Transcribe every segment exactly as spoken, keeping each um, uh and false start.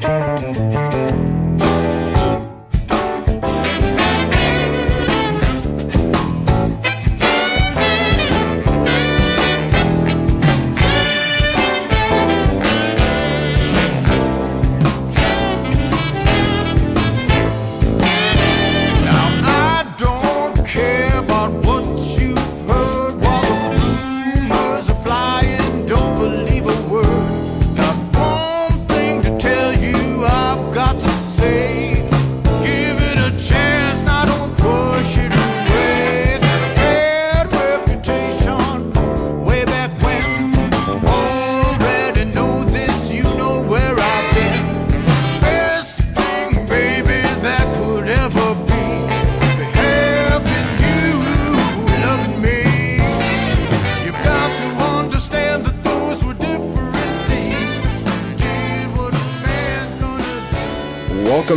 Welcome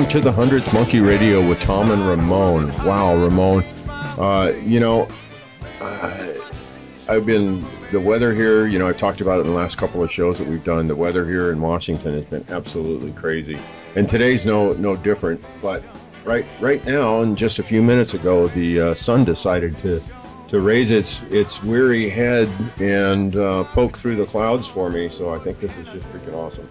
to the one hundredth Monkey Radio with Tom and Ramon. Wow, Ramon. Uh, you know, I, I've been, the weather here, you know, I've talked about it in the last couple of shows that we've done. The weather here in Washington has been absolutely crazy. And today's no no different. But right right now, and just a few minutes ago, the uh, sun decided to, to raise its, its weary head and uh, poke through the clouds for me. So I think this is just freaking awesome.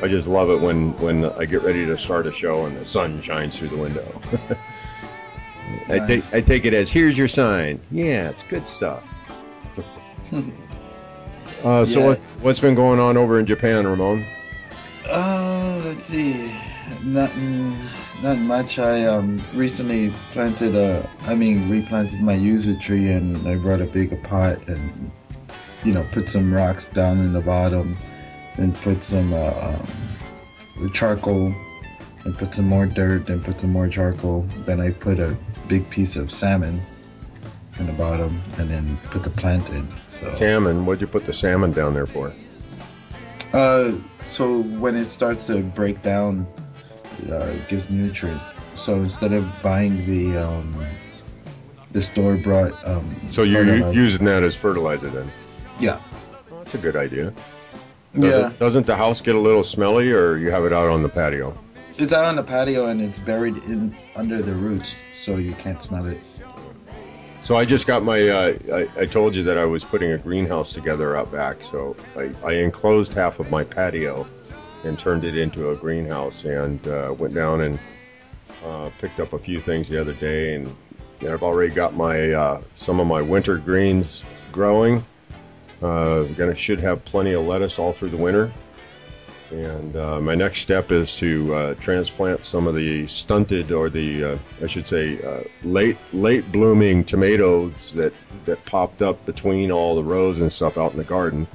I just love it when, when I get ready to start a show and the sun shines through the window. Nice. I, take, I take it as, here's your sign. Yeah, it's good stuff. uh, so yeah. what, what's been going on over in Japan, Ramon? Uh, let's see. Nothing, not much. I um, recently planted, a, I mean, replanted my yuzu tree, and I brought a bigger pot and, you know, put some rocks down in the bottom. And put some uh, um, charcoal, and put some more dirt, and put some more charcoal. Then I put a big piece of salmon in the bottom, and then put the plant in. So. Salmon? What'd you put the salmon down there for? Uh, so when it starts to break down, uh, it gives nutrients. So instead of buying the um, the store brought. Um, so you're using that as fertilizer then? Yeah. Well, that's a good idea. Does yeah. It, doesn't the house get a little smelly, or you have it out on the patio? It's out on the patio, and it's buried in under the roots, so you can't smell it. So I just got my, uh, I, I told you that I was putting a greenhouse together out back, so I, I enclosed half of my patio and turned it into a greenhouse, and uh, went down and uh, picked up a few things the other day, and, and I've already got my, uh, some of my winter greens growing. Uh, gonna should have plenty of lettuce all through the winter, and uh, my next step is to uh, transplant some of the stunted, or the uh, I should say uh, late late blooming tomatoes that that popped up between all the rows and stuff out in the garden.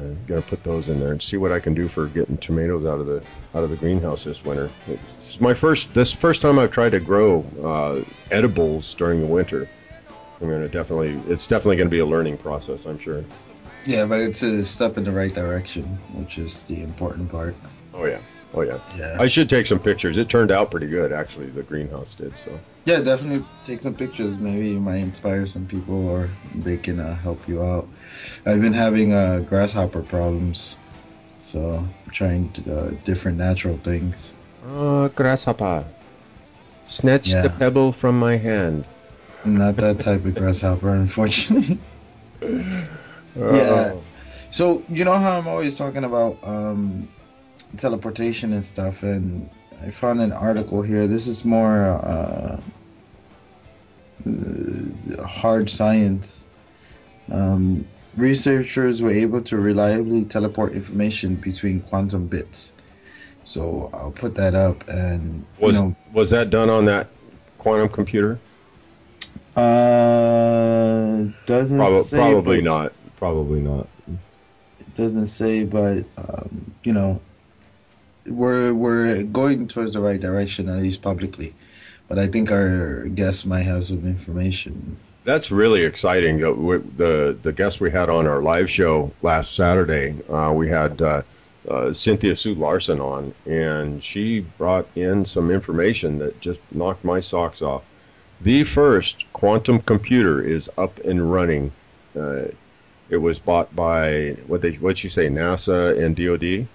I'm gonna put those in there and see what I can do for getting tomatoes out of the out of the greenhouse this winter. It's my first this first time I've tried to grow uh, edibles during the winter. I'm gonna definitely. It's definitely gonna be a learning process, I'm sure. Yeah, but it's a step in the right direction, which is the important part. Oh yeah, oh yeah. Yeah. I should take some pictures. It turned out pretty good, actually. The greenhouse did. So. Yeah, definitely take some pictures. Maybe you might inspire some people, or they can uh, help you out. I've been having uh, grasshopper problems, so I'm trying to, uh, different natural things. Uh, grasshopper, snatch yeah. the pebble from my hand. Not that type of grasshopper, unfortunately. Yeah. So, you know how I'm always talking about um, teleportation and stuff, and I found an article here. This is more uh, hard science. Um, researchers were able to reliably teleport information between quantum bits. So I'll put that up. And was, you know, was that done on that quantum computer? Uh, doesn't Prob say, probably not. Probably not. It doesn't say, but um, you know, we're we're going towards the right direction, at least publicly. But I think our guest might have some information. That's really exciting. The the, the guest we had on our live show last Saturday, uh, we had uh, uh, Cynthia Sue Larson on, and she brought in some information that just knocked my socks off. The first quantum computer is up and running. Uh, it was bought by what they what you say NASA and D O D.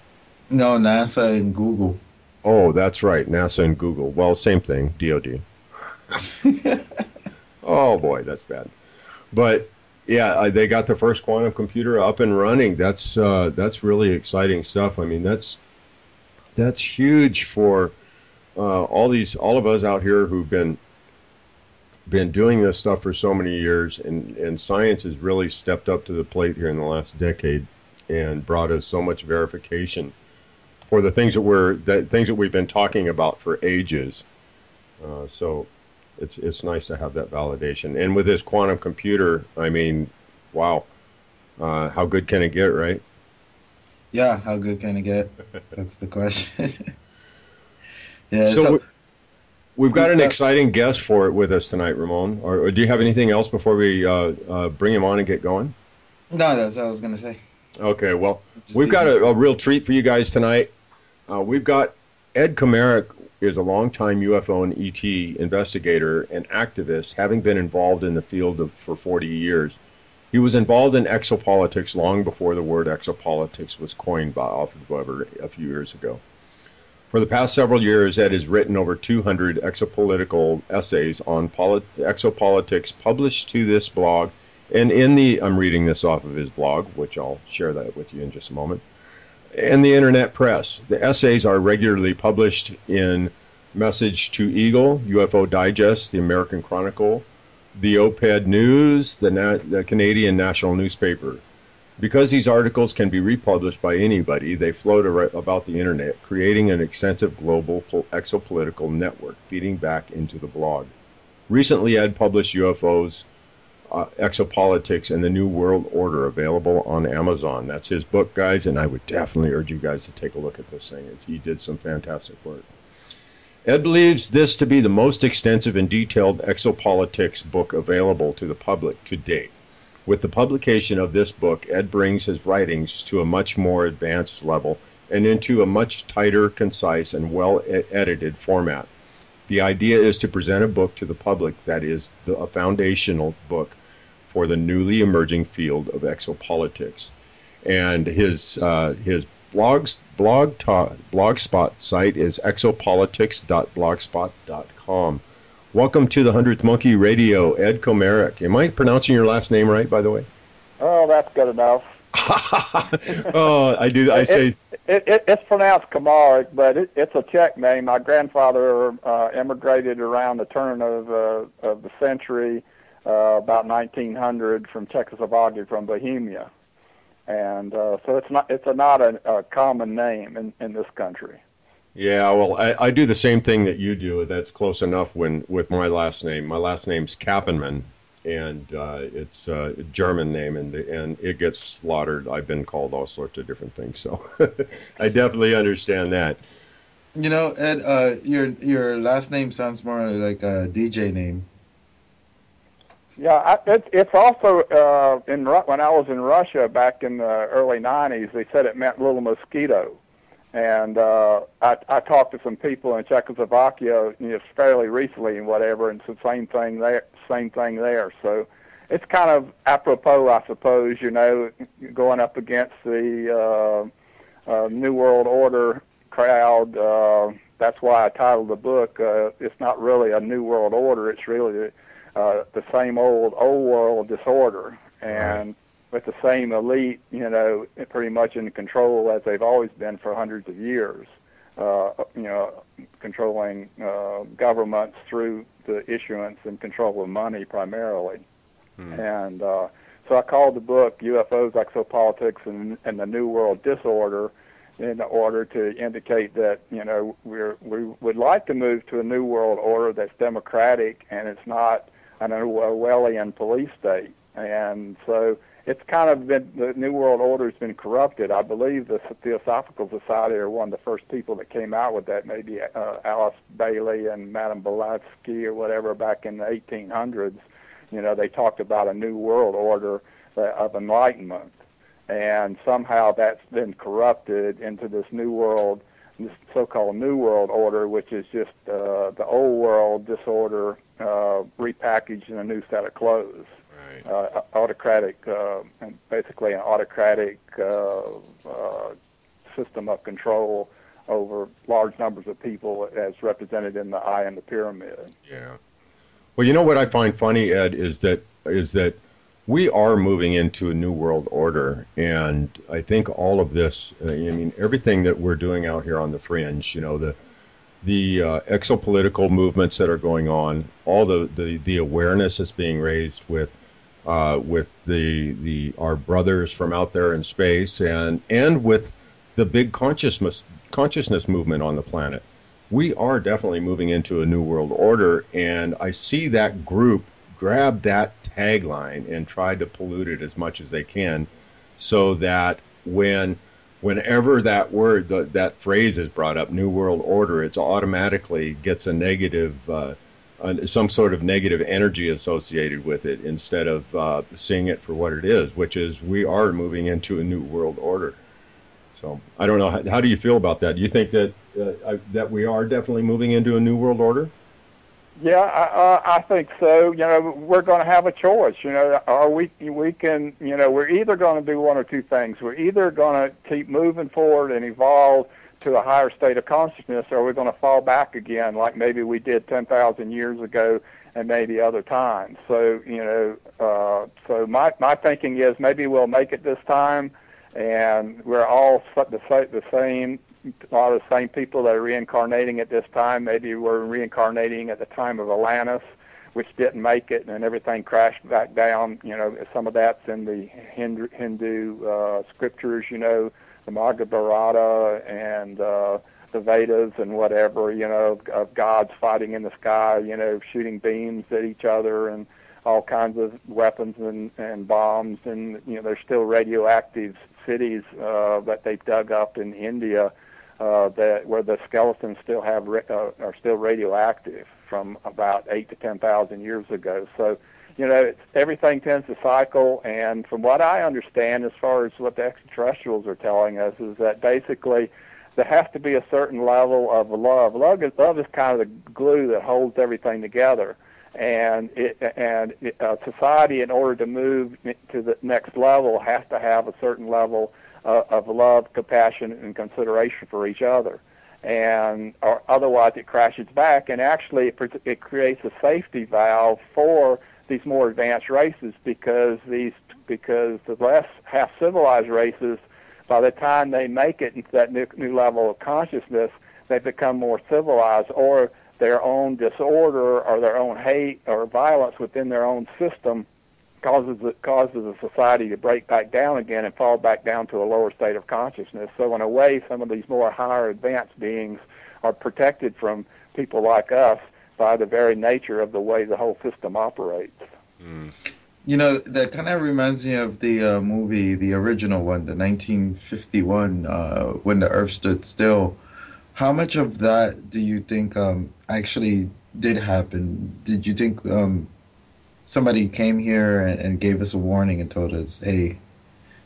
No, NASA and Google. Oh, that's right, NASA and Google. Well, same thing, D O D. Oh, boy, that's bad. But, yeah, they got the first quantum computer up and running. That's uh, that's really exciting stuff. I mean, that's that's huge for uh, all these all of us out here who've been been doing this stuff for so many years, and, and science has really stepped up to the plate here in the last decade and brought us so much verification for the things that we're the things that we've been talking about for ages. Uh, so. It's it's nice to have that validation, and with this quantum computer, I mean, wow, uh, how good can it get, right? Yeah, how good can it get? That's the question. Yeah. So, so we, we've got an exciting guest for it with us tonight, Ramon. Or, or do you have anything else before we uh, uh, bring him on and get going? No, that's what I was going to say. Okay, well, we've got a, a real treat for you guys tonight. Uh, we've got Ed Komarek. Is a longtime U F O and E T investigator and activist, having been involved in the field of, for forty years. He was involved in exopolitics long before the word exopolitics was coined by Alfred Weber a few years ago. For the past several years, Ed has written over two hundred exopolitical essays on exopolitics published to this blog, and in the, I'm reading this off of his blog, which I'll share that with you in just a moment, and the internet press. The essays are regularly published in Message to Eagle, U F O Digest, The American Chronicle, the Op-Ed News, the, Na the Canadian National Newspaper. Because these articles can be republished by anybody, they float about the internet, creating an extensive global exopolitical network feeding back into the blog. Recently, Ed published U F Os, Uh, Exopolitics and the New World Order, available on Amazon. That's his book, guys, and I would definitely urge you guys to take a look at this thing. It's, he did some fantastic work. Ed believes this to be the most extensive and detailed exopolitics book available to the public to date. With the publication of this book, Ed brings his writings to a much more advanced level and into a much tighter, concise, and well-edited format. The idea is to present a book to the public that is the, a foundational book for the newly emerging field of exopolitics, and his uh, his blogs blog blogspot site is exopolitics dot blogspot dot com. Welcome to the hundredth Monkey Radio, Ed Komarek. Am I pronouncing your last name right, by the way? Oh, that's good enough. Oh, I do. I say it, it, it, it's pronounced Komarek, but it, it's a Czech name. My grandfather uh, emigrated around the turn of uh, of the century. Uh, about nineteen hundred, from Czechoslovakia, from Bohemia, and uh, so it's not it's a, not a, a common name in, in this country. Yeah, well, I, I do the same thing that you do. That's close enough when with my last name. My last name's Kappenmann, and uh, it's a German name, and the, and it gets slaughtered. I've been called all sorts of different things, so I definitely understand that. You know, Ed, uh, your your last name sounds more like a D J name. Yeah, I, it, it's also, uh, in when I was in Russia back in the early nineties, they said it meant little mosquito. And uh, I, I talked to some people in Czechoslovakia, you know, fairly recently and whatever, and it's the same thing there. Same thing there. So it's kind of apropos, I suppose, you know, going up against the uh, uh, New World Order crowd. Uh, that's why I titled the book. Uh, it's not really a New World Order. It's really... Uh, the same old old world disorder, and with the same elite, you know, pretty much in control as they've always been for hundreds of years, uh, you know, controlling uh, governments through the issuance and control of money primarily. Hmm. And uh, so I called the book U F Os, Exopolitics, and, and the New World Disorder, in order to indicate that, you know, we're, we would like to move to a new world order that's democratic and it's not an Orwellian police state. And so it's kind of been, the New World Order has been corrupted. I believe the Theosophical Society are one of the first people that came out with that, maybe uh, Alice Bailey and Madame Blavatsky or whatever back in the eighteen hundreds. You know, they talked about a new world order of enlightenment. And somehow that's been corrupted into this new world, this so-called New World Order, which is just uh, the old world disorder uh, repackaged in a new set of clothes. Right. Uh, autocratic, uh, and basically an autocratic uh, uh, system of control over large numbers of people as represented in the eye and the pyramid. Yeah. Well, you know what I find funny, Ed, is that is that we are moving into a new world order, and I think all of this, I mean, everything that we're doing out here on the fringe, you know, the the uh, exopolitical movements that are going on, all the, the, the awareness that's being raised with uh, with the the our brothers from out there in space, and and with the big consciousness consciousness movement on the planet. We are definitely moving into a new world order, and I see that group grab that tagline and try to pollute it as much as they can, so that when whenever that word, the, that phrase is brought up, New World Order, it automatically gets a negative, uh, some sort of negative energy associated with it, instead of uh, seeing it for what it is, which is we are moving into a new world order. So I don't know. How, how do you feel about that? Do you think that uh, that we are definitely moving into a new world order? Yeah, I, I, I think so. You know, we're going to have a choice. You know, are we we can, you know, we're either going to do one or two things. We're either going to keep moving forward and evolve to a higher state of consciousness, or we're going to fall back again, like maybe we did ten thousand years ago and maybe other times. So, you know, uh, so my my thinking is maybe we'll make it this time, and we're all the the same. A lot of the same people that are reincarnating at this time. Maybe we're reincarnating at the time of Atlantis, which didn't make it, and everything crashed back down. You know, some of that's in the Hindu, Hindu uh, scriptures, you know, the Mahabharata and uh, the Vedas and whatever, you know, of gods fighting in the sky, you know, shooting beams at each other and all kinds of weapons and, and bombs. And, you know, there's still radioactive cities uh, that they've dug up in India, Uh, that where the skeletons still have ra uh, are still radioactive from about eight to ten thousand years ago. So, you know, it's, everything tends to cycle. And from what I understand, as far as what the extraterrestrials are telling us, is that basically there has to be a certain level of love. Love is, love is kind of the glue that holds everything together. And it, and it, uh, society, in order to move to the next level, has to have a certain level of love, compassion, and consideration for each other, and or otherwise it crashes back. And actually, it, it creates a safety valve for these more advanced races, because these because the less half-civilized races, by the time they make it into that new, new level of consciousness, they become more civilized, or their own disorder or their own hate or violence within their own system causes the, causes the society to break back down again and fall back down to a lower state of consciousness. So in a way, some of these more higher advanced beings are protected from people like us by the very nature of the way the whole system operates. Mm. You know, that kind of reminds me of the uh, movie, the original one, the nineteen fifty-one, uh, When the Earth Stood Still. How much of that do you think um, actually did happen? Did you think... Um, somebody came here and, and gave us a warning and told us, hey,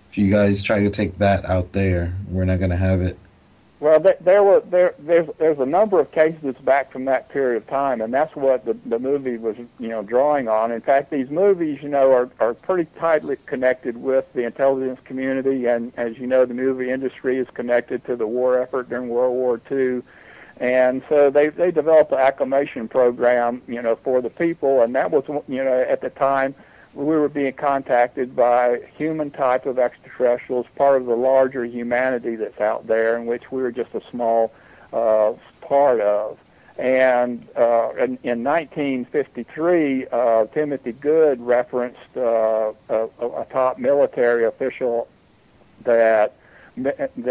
if you guys try to take that out there, we're not going to have it? Well, there, there were there there's there's a number of cases back from that period of time, and that's what the the movie was, you know, drawing on. In fact, these movies, you know, are are pretty tightly connected with the intelligence community, and as you know, the movie industry is connected to the war effort during World War Two. And so they they developed an acclimation program, you know, for the people, and that was, you know, at the time we were being contacted by human type of extraterrestrials, part of the larger humanity that's out there, in which we were just a small uh, part of. And uh, in, in nineteen fifty-three, uh, Timothy Good referenced uh, a, a top military official that.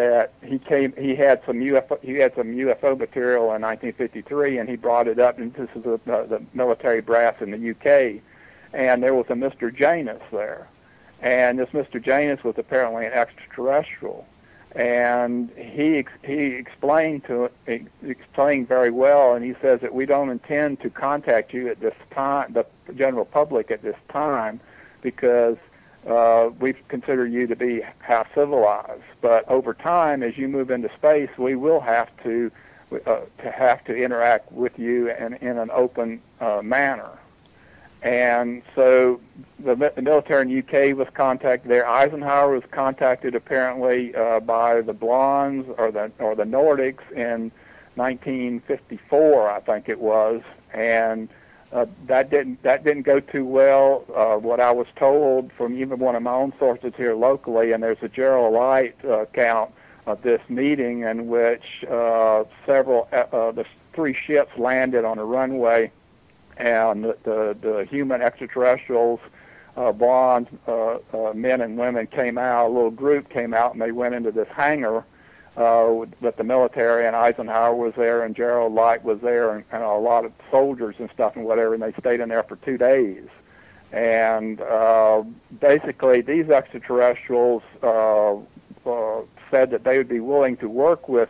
that he came, he had some U F O, he had some U F O material in nineteen fifty-three, and he brought it up, and this is the, the military brass in the U K, and there was a Mister Janus there, and this Mister Janus was apparently an extraterrestrial, and he he explained to he explained very well, and he says that we don't intend to contact you at this time, the general public at this time, because Uh, we consider you to be half civilized, but over time, as you move into space, we will have to uh, to have to interact with you in, in an open uh, manner. And so the military in the U K was contacted there. Eisenhower was contacted apparently uh, by the Blondes or the or the Nordics in nineteen fifty-four, I think it was, and uh, that didn't that didn't go too well. Uh, what I was told from even one of my own sources here locally, and there's a Gerald Light uh, account of this meeting in which uh, several uh, the three ships landed on a runway. And the, the, the human extraterrestrials, uh, blonde uh, uh, men and women came out, a little group came out, and they went into this hangar uh, with the military, and Eisenhower was there, and Gerald Light was there, and, and a lot of soldiers and stuff and whatever, and they stayed in there for two days. And uh, basically these extraterrestrials uh, uh, said that they would be willing to work with,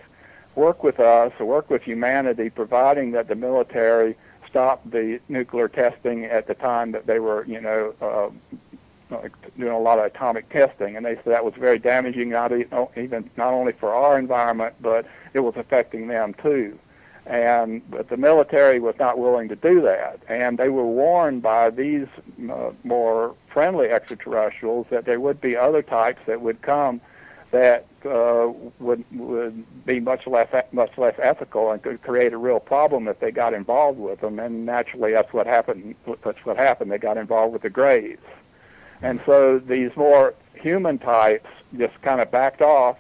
work with us, or work with humanity, providing that the military stopped the nuclear testing at the time that they were, you know, uh, doing a lot of atomic testing, and they said that was very damaging, not even not only for our environment, but it was affecting them too. And but the military was not willing to do that, and they were warned by these uh, more friendly extraterrestrials that there would be other types that would come that uh, would would be much less much less ethical and could create a real problem if they got involved with them. And naturally, that's what happened. That's what happened. They got involved with the Grays, and so these more human types just kind of backed off.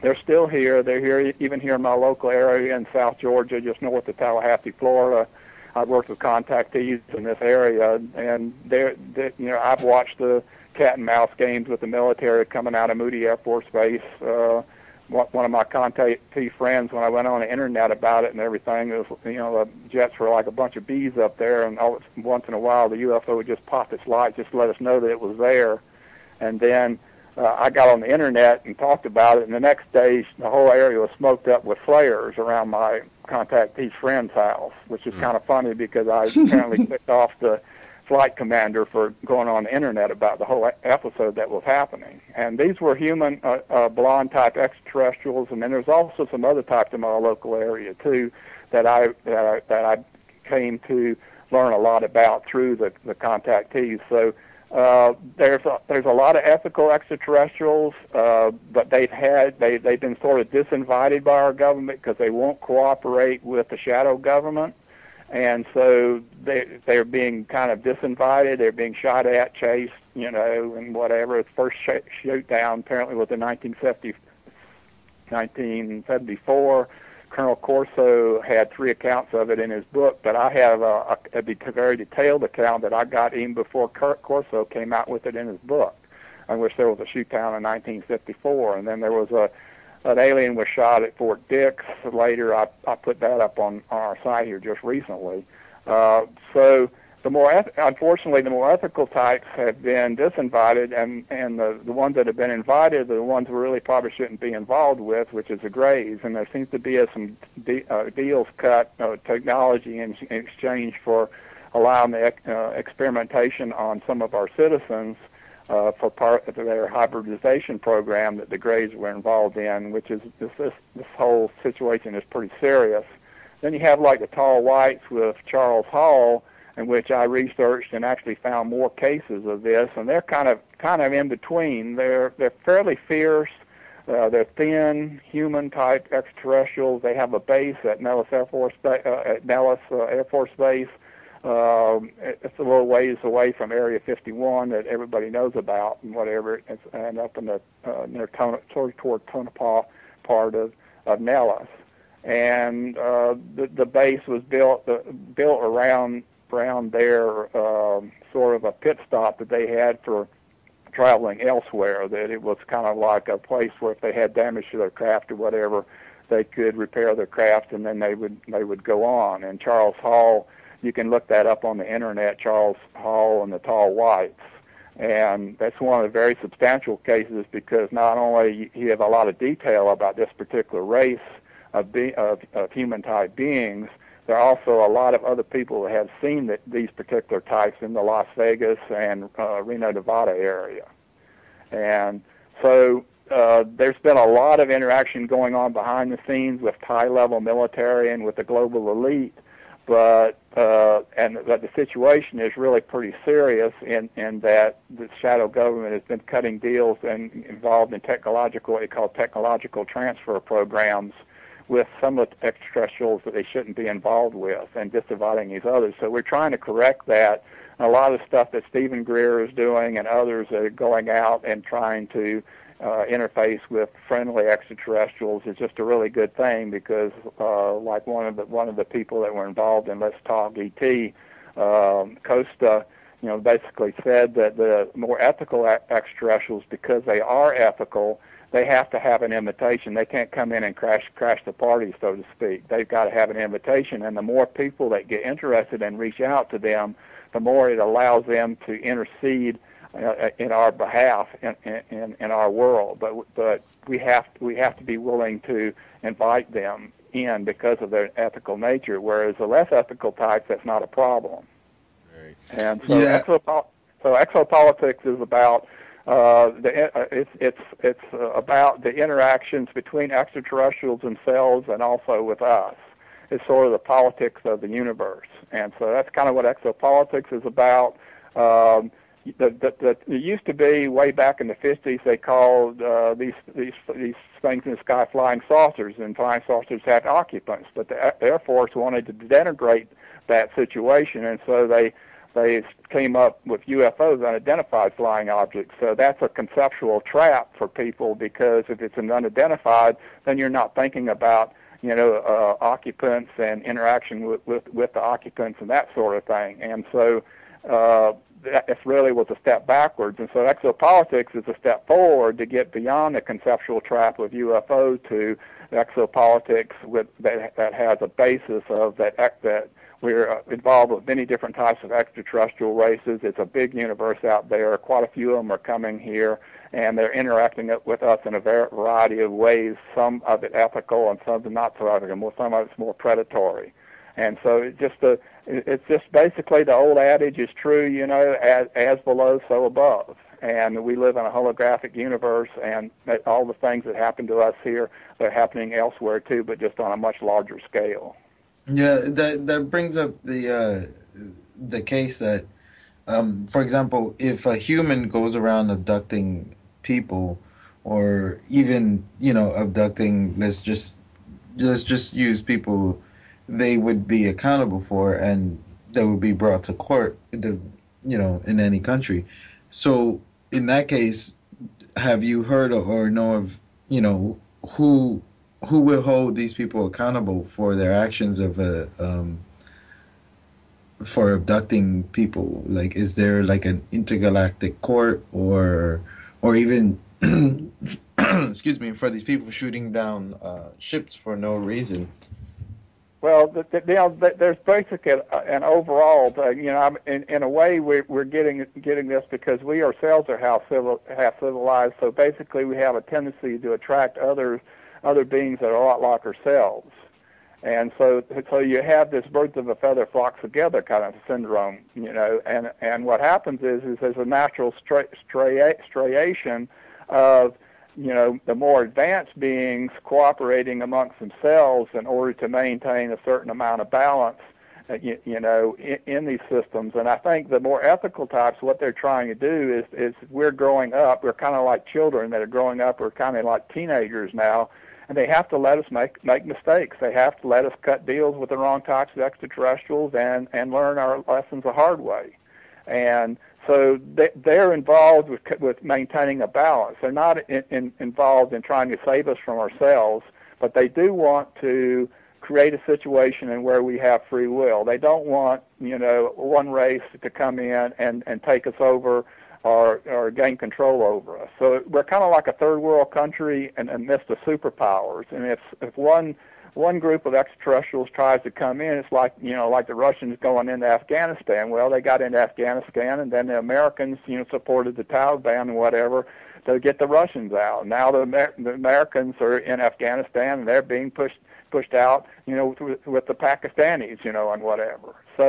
They're still here. They're here, even here in my local area in South Georgia, just north of Tallahassee, Florida. I've worked with contactees in this area, and they're, they're you know I've watched the cat and mouse games with the military coming out of Moody Air Force Base. Uh, one of my contactee friends, when I went on the internet about it and everything, it was, you know, the jets were like a bunch of bees up there, and always, once in a while the U F O would just pop its light, just to let us know that it was there. And then uh, I got on the internet and talked about it, and the next day the whole area was smoked up with flares around my contactee's friend's house, which is mm. kind of funny because I apparently picked off the flight commander for going on the internet about the whole episode that was happening. And these were human, uh, uh, blonde-type extraterrestrials, and then there's also some other types in my local area, too, that I, that I, that I came to learn a lot about through the, the contactees. So uh, there's, a, there's a lot of ethical extraterrestrials, uh, but they've, had, they, they've been sort of disinvited by our government because they won't cooperate with the shadow government. And so they, they're being kind of disinvited. They're being shot at, chased, you know, and whatever. The first sh shoot down apparently was in nineteen seventy-four. Colonel Corso had three accounts of it in his book, but I have a, a, a very detailed account that I got even before Corso came out with it in his book, in which there was a shoot down in nineteen fifty-four. And then there was a An alien was shot at Fort Dix. Later, I, I put that up on, on our site here just recently. Uh, so the more, unfortunately, the more ethical types have been disinvited, and, and the, the ones that have been invited are the ones we really probably shouldn't be involved with, which is the Grays. And there seems to be a, some de uh, deals cut, uh, technology in, in exchange for allowing the uh, experimentation on some of our citizens. Uh, for part of their hybridization program that the Grays were involved in, which is this, this this whole situation is pretty serious. Then you have like the Tall Whites with Charles Hall, in which I researched and actually found more cases of this, and they're kind of kind of in between. They're they're fairly fierce. Uh, they're thin, human-type extraterrestrials. They have a base at Nellis Air Force ba uh, at Nellis uh, Air Force Base. Um, it's a little ways away from Area fifty-one that everybody knows about and whatever, it's, and up in the uh, near Ton toward, toward Tonopah part of, of Nellis. And uh, the, the base was built uh, built around around their um, sort of a pit stop that they had for traveling elsewhere. That it was kind of like a place where if they had damage to their craft or whatever, they could repair their craft and then they would they would go on. And Charles Hall. You can look that up on the internet, Charles Hall and the Tall Whites. And that's one of the very substantial cases because not only you have a lot of detail about this particular race of, be, of, of human-type beings, there are also a lot of other people that have seen that, these particular types in the Las Vegas and uh, Reno, Nevada area. And so uh, there's been a lot of interaction going on behind the scenes with high-level military and with the global elite. but uh, and that the situation is really pretty serious in, in that the shadow government has been cutting deals and involved in technological, what they call technological transfer programs with some of the extraterrestrials that they shouldn't be involved with and disavowing these others. So we're trying to correct that. And a lot of stuff that Stephen Greer is doing and others are going out and trying to Uh, interface with friendly extraterrestrials is just a really good thing, because uh, like one of the one of the people that were involved in Let's Talk E T, um, Costa, you know, basically said that the more ethical extraterrestrials, because they are ethical, they have to have an invitation. They can't come in and crash crash the party, so to speak. They've got to have an invitation, and the more people that get interested and reach out to them, the more it allows them to intercede in our behalf, in, in in our world, but but we have we have to be willing to invite them in because of their ethical nature. Whereas the less ethical types, that's not a problem. Right. And so, yeah. exopo so exopolitics is about uh, the uh, it's it's it's uh, about the interactions between extraterrestrials themselves and also with us. It's sort of the politics of the universe, and so that's kind of what exopolitics is about. Um, The, the, the, it used to be way back in the fifties. They called uh, these these these things in the sky flying saucers, and flying saucers had occupants. But the Air Force wanted to denigrate that situation, and so they they came up with U F Os, unidentified flying objects. So that's a conceptual trap for people, because if it's an unidentified, then you're not thinking about, you know, uh, occupants and interaction with, with with the occupants and that sort of thing. And so. Uh, It really was a step backwards, and so exopolitics is a step forward to get beyond the conceptual trap of U F O to exopolitics with, that, that has a basis of that, that we're involved with many different types of extraterrestrial races. It's a big universe out there. Quite a few of them are coming here, and they're interacting with us in a variety of ways, some of it ethical and some of it not so ethical, some of it's more predatory. And so it just a, it's just basically the old adage is true, you know, as, as below, so above. And we live in a holographic universe, and all the things that happen to us here are happening elsewhere too, but just on a much larger scale. Yeah, that that brings up the uh, the case that, um, for example, if a human goes around abducting people, or even, you know, abducting, let's just let's just use people. They would be accountable for, and they would be brought to court, you know, in any country. So in that case, have you heard or know of, you know, who who will hold these people accountable for their actions of a um for abducting people? Like, is there like an intergalactic court, or or even excuse me, for these people shooting down uh ships for no reason? Well, the, the, you know, there's basically an overall, you know, in, in a way we're, we're getting getting this because we ourselves are half, civil, half civilized, so basically we have a tendency to attract other other beings that are a lot like ourselves. And so so you have this birds of a feather flock together kind of syndrome, you know, and, and what happens is, is there's a natural stra stra striation of, you know, the more advanced beings cooperating amongst themselves in order to maintain a certain amount of balance, uh, you, you know, in, in these systems. And I think the more ethical types, what they're trying to do is, is we're growing up, we're kind of like children that are growing up, we're kind of like teenagers now, and they have to let us make, make mistakes. They have to let us cut deals with the wrong types of extraterrestrials and, and learn our lessons the hard way. And so they're involved with with maintaining a balance. They're not in, in, involved in trying to save us from ourselves, but they do want to create a situation in where we have free will. They don't want, you know, one race to come in and and take us over or or gain control over us. So we're kind of like a third world country and amidst the superpowers. And if if one One group of extraterrestrials tries to come in, it's like, you know, like the Russians going into Afghanistan. Well, they got into Afghanistan, and then the Americans, you know, supported the Taliban and whatever to get the Russians out. Now the, Amer the Americans are in Afghanistan, and they're being pushed pushed out, you know, with, with the Pakistanis, you know, and whatever. So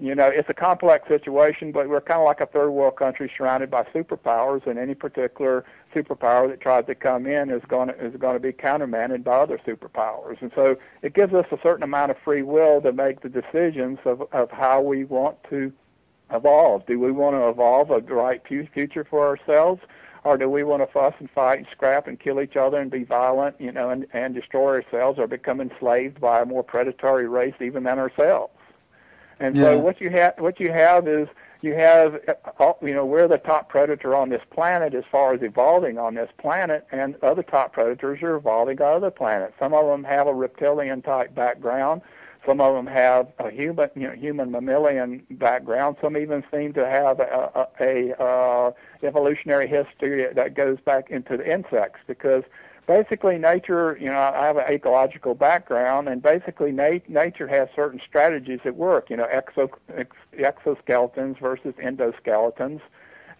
You know, it's a complex situation, but we're kind of like a third world country surrounded by superpowers, and any particular superpower that tries to come in is going to, is going to be countermanded by other superpowers. And so it gives us a certain amount of free will to make the decisions of, of how we want to evolve. Do we want to evolve a bright future for ourselves, or do we want to fuss and fight and scrap and kill each other and be violent, you know, and, and destroy ourselves or become enslaved by a more predatory race even than ourselves? And yeah. so what you have, what you have is you have, you know, we're the top predator on this planet as far as evolving on this planet, and other top predators are evolving on other planets. Some of them have a reptilian type background. Some of them have a human, you know, human mammalian background. Some even seem to have a, a, a, a evolutionary history that goes back into the insects, because basically, nature, you know, I have an ecological background, and basically nat nature has certain strategies at work, you know, exo ex exoskeletons versus endoskeletons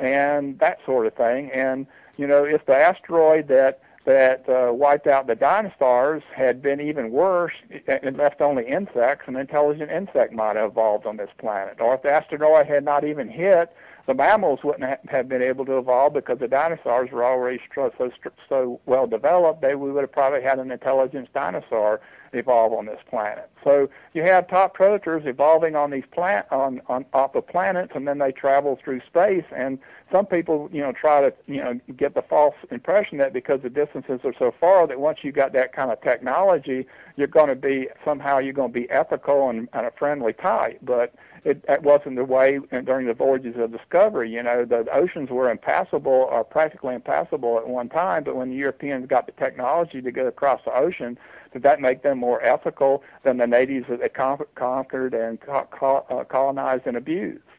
and that sort of thing. And, you know, if the asteroid that, that uh, wiped out the dinosaurs had been even worse and left only insects, an intelligent insect might have evolved on this planet. Or if the asteroid had not even hit, the mammals wouldn't have been able to evolve because the dinosaurs were already so, so well developed. They we would have probably had an intelligent dinosaur evolve on this planet. So you have top predators evolving on these plant on, on off the planets, and then they travel through space. And some people, you know, try to you know get the false impression that because the distances are so far that once you got that kind of technology, you're going to be somehow you're going to be ethical and, and a friendly type, but It, that wasn't the way during the voyages of discovery. You know, the oceans were impassable or practically impassable at one time, but when the Europeans got the technology to get across the ocean, did that make them more ethical than the natives that they con conquered and co co uh, colonized and abused?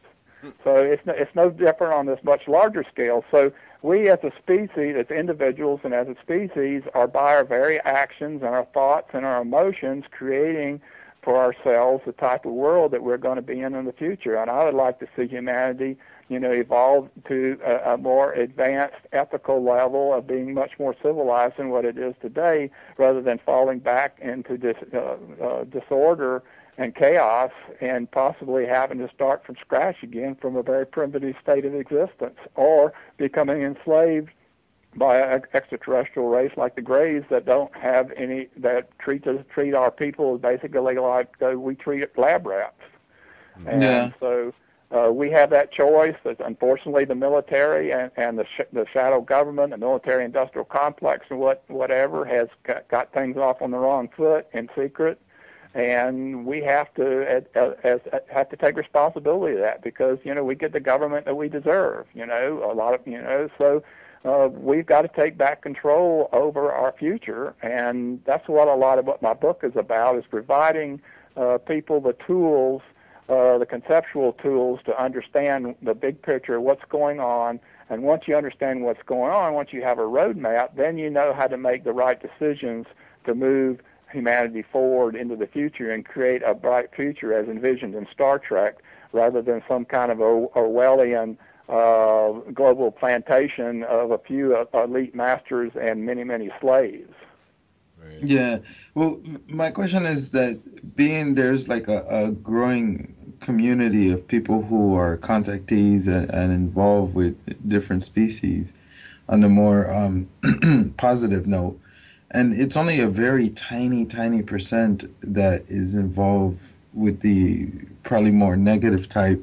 Hmm. So it's no, it's no different on this much larger scale. So we as a species, as individuals and as a species, are by our very actions and our thoughts and our emotions creating for ourselves the type of world that we're going to be in in the future. And I would like to see humanity, you know, evolve to a, a more advanced ethical level of being much more civilized than what it is today, rather than falling back into this uh, uh, disorder and chaos and possibly having to start from scratch again from a very primitive state of existence, or becoming enslaved by an extraterrestrial race like the Grays that don't have any, that treat us, treat our people basically like uh, we treat lab rats. And yeah. so uh, we have that choice. That unfortunately, the military and, and the, sh the shadow government, the military-industrial complex and what whatever has got, got things off on the wrong foot in secret. And we have to as, as, have to take responsibility of that, because, you know, we get the government that we deserve, you know, a lot of, you know, so... Uh, we've got to take back control over our future, and that's what a lot of what my book is about, is providing uh, people the tools, uh, the conceptual tools to understand the big picture of what's going on. And once you understand what's going on, once you have a roadmap, then you know how to make the right decisions to move humanity forward into the future and create a bright future as envisioned in Star Trek, rather than some kind of Orwellian Uh, global plantation of a few elite masters and many, many slaves. Right. Yeah. Well, my question is that being there's like a, a growing community of people who are contactees and, and involved with different species on a more um, positive note, and it's only a very tiny, tiny percent that is involved with the probably more negative type.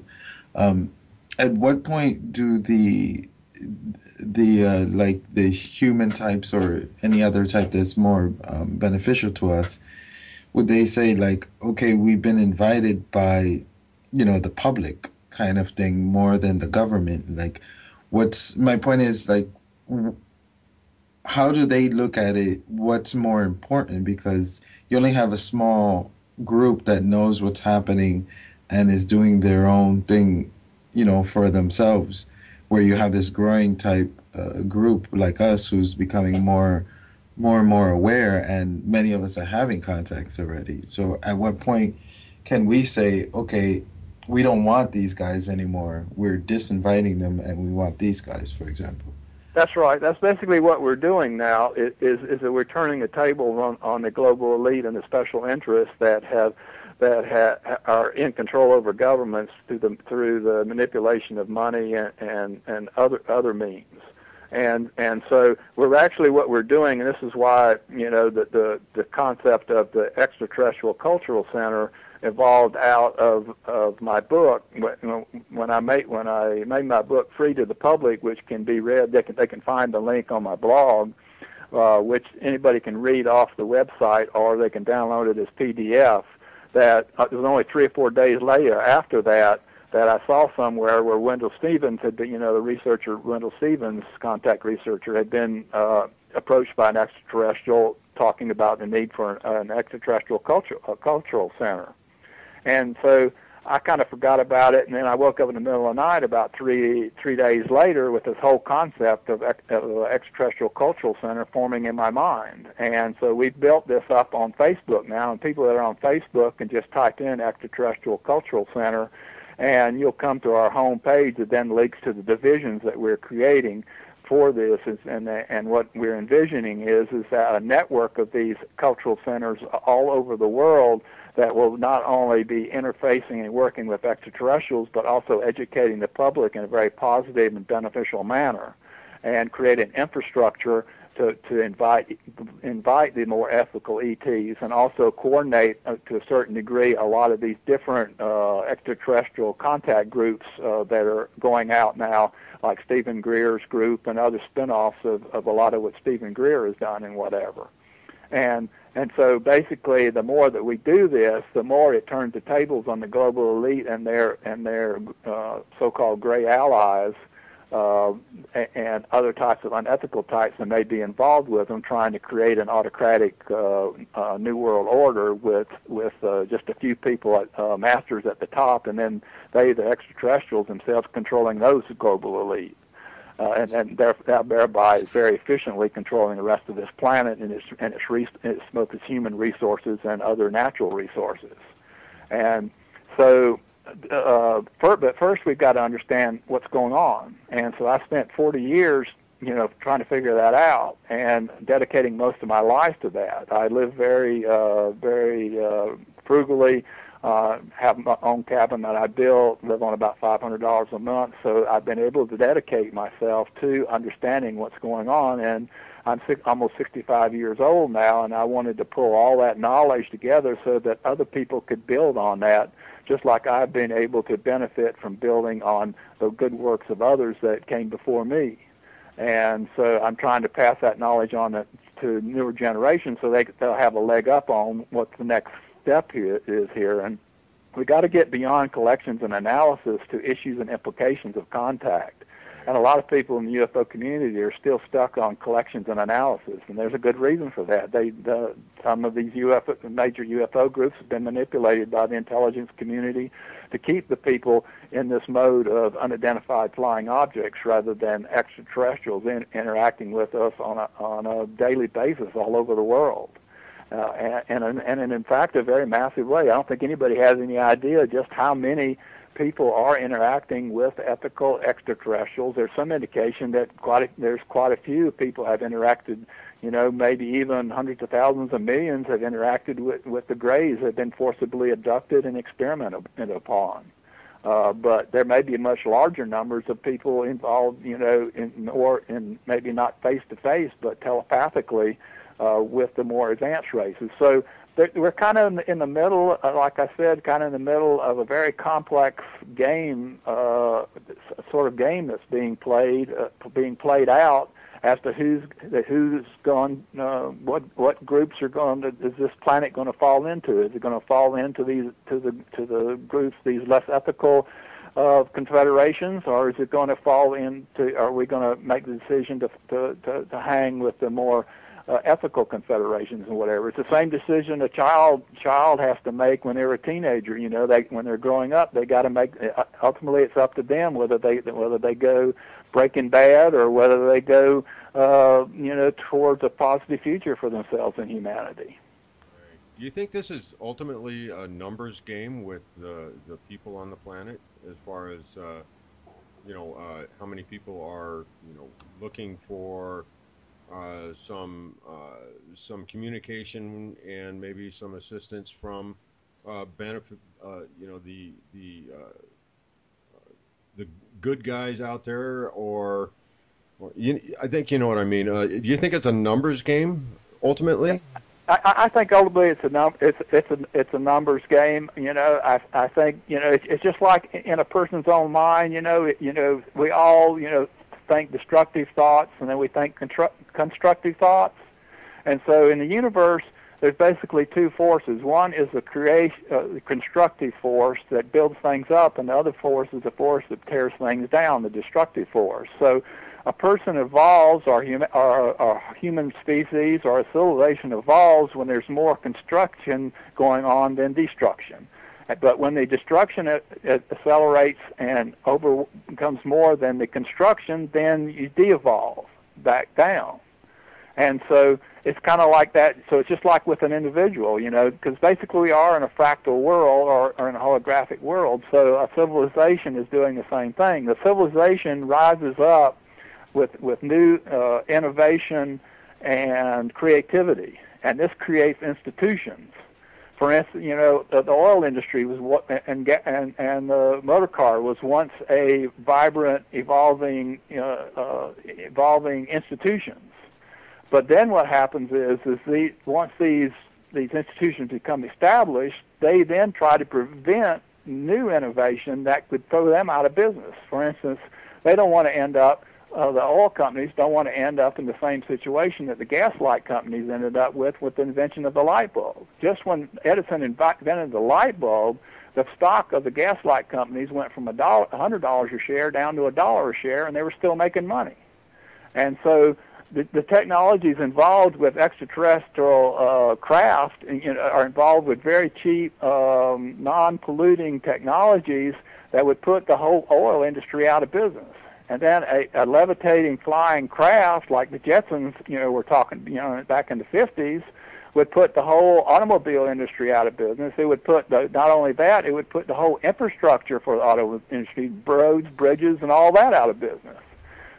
Um, At what point do the the uh, like the human types or any other type that's more um, beneficial to us, would they say like, okay, we've been invited by, you know, the public kind of thing more than the government? Like, what's my point is like, how do they look at it? What's more important? Because you only have a small group that knows what's happening and is doing their own thing, you know, for themselves, where you have this growing type uh, group like us who's becoming more, more and more aware, and many of us are having contacts already. So at what point can we say, okay, we don't want these guys anymore, we're disinviting them and we want these guys, for example? That's right. That's basically what we're doing now, is, is that we're turning the table on, on the global elite and the special interests that have that ha are in control over governments through the through the manipulation of money and and, and other other means. And and so we're actually what we're doing, and this is why you know the the, the concept of the extraterrestrial cultural center evolved out of of my book when, when I made when I made my book free to the public, which can be read. They can they can find the link on my blog, uh, which anybody can read off the website, or they can download it as P D F. That uh, it was only three or four days later after that. that I saw somewhere where Wendell Stevens had been, you know, the researcher, Wendell Stevens, contact researcher, had been uh, approached by an extraterrestrial talking about the need for an, an extraterrestrial culture, a cultural center. And so I kind of forgot about it, and then I woke up in the middle of the night about three, three days later with this whole concept of, ex, of extraterrestrial cultural center forming in my mind. And so we've built this up on Facebook now, and people that are on Facebook can just type in extraterrestrial cultural center, and you'll come to our home page that then links to the divisions that we're creating for this. And and what we're envisioning is is that a network of these cultural centers all over the world that will not only be interfacing and working with extraterrestrials, but also educating the public in a very positive and beneficial manner, and create an infrastructure to, to invite invite the more ethical E Ts, and also coordinate uh, to a certain degree a lot of these different uh, extraterrestrial contact groups uh, that are going out now, like Stephen Greer's group and other spinoffs of, of a lot of what Stephen Greer has done and whatever. And and so basically, the more that we do this, the more it turns the tables on the global elite and their and their uh, so-called gray allies. Uh, and other types of unethical types that may be involved with them, trying to create an autocratic uh, uh, new world order with with uh, just a few people, at, uh, masters at the top, and then they, the extraterrestrials themselves, controlling those global elite, uh, and and thereby very efficiently controlling the rest of this planet and its and its, res its both its human resources and other natural resources, and so. Uh, first, but first we've got to understand what's going on. And so I spent forty years, you know, trying to figure that out and dedicating most of my life to that. I live very, uh, very uh, frugally, uh, have my own cabin that I built, live on about five hundred dollars a month. So I've been able to dedicate myself to understanding what's going on. And I'm six, almost sixty-five years old now, and I wanted to pull all that knowledge together so that other people could build on that, just like I've been able to benefit from building on the good works of others that came before me. And so I'm trying to pass that knowledge on to, to newer generations so they, they'll have a leg up on what the next step here is here. And we got to get beyond collections and analysis to issues and implications of contact. And a lot of people in the U F O community are still stuck on collections and analysis, and there's a good reason for that. They, the, some of these U F O, major U F O groups have been manipulated by the intelligence community to keep the people in this mode of unidentified flying objects rather than extraterrestrials in, interacting with us on a, on a daily basis all over the world. Uh, and, and, and in fact, a very massive way. I don't think anybody has any idea just how many people are interacting with ethical extraterrestrials. There's some indication that quite a, there's quite a few people have interacted, you know, maybe even hundreds of thousands of millions have interacted with, with the Grays, have been forcibly abducted and experimented upon. Uh, but there may be much larger numbers of people involved, you know, in, or in maybe not face-to-face, but telepathically uh, with the more advanced races. So we're kind of in the middle, like I said, kind of in the middle of a very complex game, uh, sort of game that's being played, uh, being played out as to who's who's going, uh, what what groups are going to, is this planet going to fall into? Is it going to fall into these to the to the groups, these less ethical of confederations, or is it going to fall into? Are we going to make the decision to to to, to hang with the more Uh, ethical confederations and whatever? It's the same decision a child child has to make when they're a teenager. You know, they when they're growing up, they got to make. Ultimately, it's up to them whether they whether they go Breaking Bad or whether they go, uh, you know, towards a positive future for themselves and humanity. Do you think this is ultimately a numbers game with the the people on the planet, as far as uh, you know, uh, how many people are you know looking for Uh, some uh, some communication and maybe some assistance from uh, benefit, uh, you know, the the uh, the good guys out there, or, or you, I think you know what I mean. Uh, do you think it's a numbers game ultimately? I, I think ultimately it's a num it's it's a it's a numbers game. You know, I I think you know it's, it's just like in a person's own mind. You know, it, you know, we all you know think destructive thoughts, and then we think constructive thoughts. And so in the universe, there's basically two forces. One is the creation, uh, the constructive force that builds things up, and the other force is the force that tears things down, the destructive force. So a person evolves, or human, or, or human species, or a civilization evolves when there's more construction going on than destruction. But when the destruction it, it accelerates and over becomes more than the construction, then you de-evolve back down. And so it's kind of like that. So it's just like with an individual, you know, because basically we are in a fractal world, or, or in a holographic world. So a civilization is doing the same thing. The civilization rises up with, with new uh, innovation and creativity, and this creates institutions. For instance, you know, the oil industry was what, and and and the motor car was once a vibrant, evolving, you know, uh, evolving institutions. But then what happens is, is the, once these these institutions become established, they then try to prevent new innovation that could throw them out of business. For instance, they don't want to end up, uh, the oil companies don't want to end up in the same situation that the gaslight companies ended up with with the invention of the light bulb. Just when Edison invented the light bulb, the stock of the gaslight companies went from a dollar, a hundred dollars a share down to a dollar a share, and they were still making money. And so The, the technologies involved with extraterrestrial uh, craft, you know, are involved with very cheap, um, non-polluting technologies that would put the whole oil industry out of business. And then a, a levitating flying craft like the Jetsons, you know, we're talking, you know, back in the fifties, would put the whole automobile industry out of business. It would put the, not only that, it would put the whole infrastructure for the auto industry, roads, bridges, and all that out of business.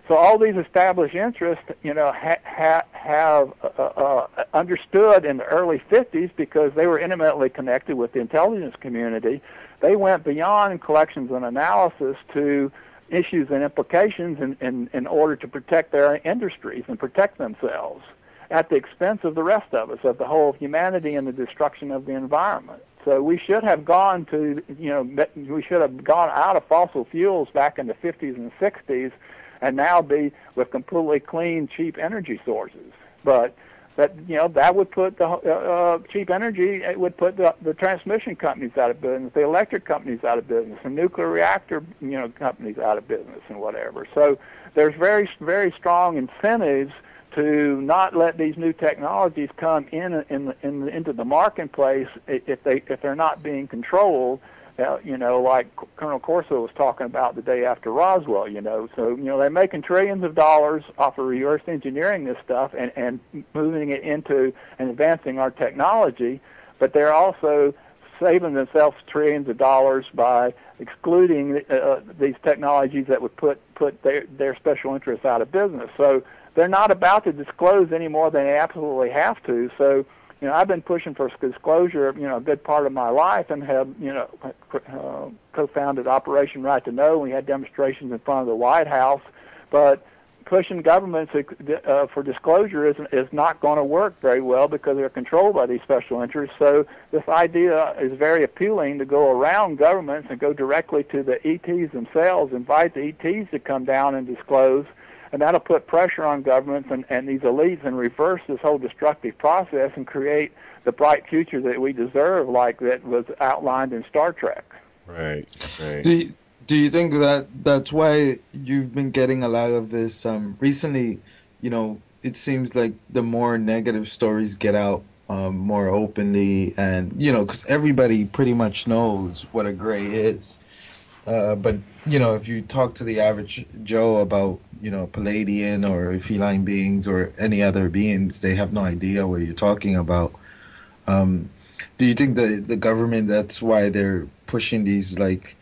So all these established interests, you know, ha ha have uh, uh, understood in the early fifties, because they were intimately connected with the intelligence community. They went beyond collections and analysis to issues and implications in, in, in order to protect their industries and protect themselves at the expense of the rest of us, of the whole of humanity, and the destruction of the environment. So we should have gone to, you know, we should have gone out of fossil fuels back in the fifties and sixties, and now be with completely clean, cheap energy sources. But that, you know, that would put the uh, cheap energy, it would put the, the transmission companies out of business, the electric companies out of business, the nuclear reactor, you know, companies out of business, and whatever. So there's very, very strong incentives to not let these new technologies come in, in, in into the marketplace if they if they're not being controlled. Uh, you know, like Colonel Corso was talking about the day after Roswell, you know. So, you know, they're making trillions of dollars off of reverse engineering this stuff and, and moving it into and advancing our technology, but they're also saving themselves trillions of dollars by excluding uh, these technologies that would put, put their, their special interests out of business. So they're not about to disclose any more than they absolutely have to. So, you know, I've been pushing for disclosure, you know, a good part of my life, and have, you know, uh, co-founded Operation Right to Know. We had demonstrations in front of the White House, but pushing governments uh, for disclosure is, is not going to work very well, because they're controlled by these special interests. So this idea is very appealing, to go around governments and go directly to the E Ts themselves, invite the E Ts to come down and disclose. And that'll put pressure on governments and, and these elites, and reverse this whole destructive process, and create the bright future that we deserve, like that was outlined in Star Trek. Right, right. Do you, do you think that that's why you've been getting a lot of this um, recently? You know, it seems like the more negative stories get out um, more openly, and, you know, because everybody pretty much knows what a gray is. Uh, but, you know, if you talk to the average Joe about, you know, Palladian or feline beings or any other beings, they have no idea what you're talking about. Um, do you think the, the government, that's why they're pushing these, like,